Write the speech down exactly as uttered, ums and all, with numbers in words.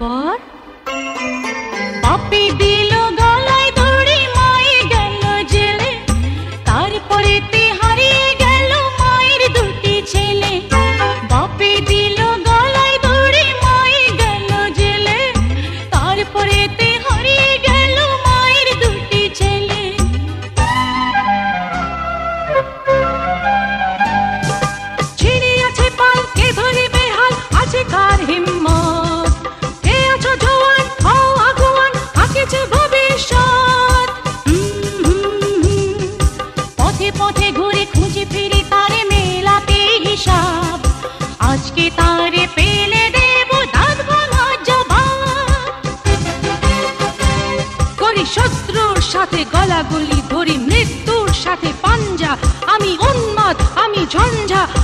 তারপর পাপী দিল গলায় দড়ি মায়ে গেল জেলে তারপরে তে হারিয়ে গেল মায়ের দুটি ছেলে বাপী দিল গলায় দড়ি মায়ে গেল জেলে তারপরে তে হারিয়ে গেল মায়ের দুটি ছেলে ছিঁড়ে আছে পাল কে ধরে বেহাল আছে কার হিম্মত पथे घुरे खुजे फिरे तारे मेलाते हिसाब आज के तारे पेले देबो दाँत भाঙা जवाब करी शत्रुर साथे गलागली धरी मृत्युर साथे पंजा आमी उन्माद आमी झंझा।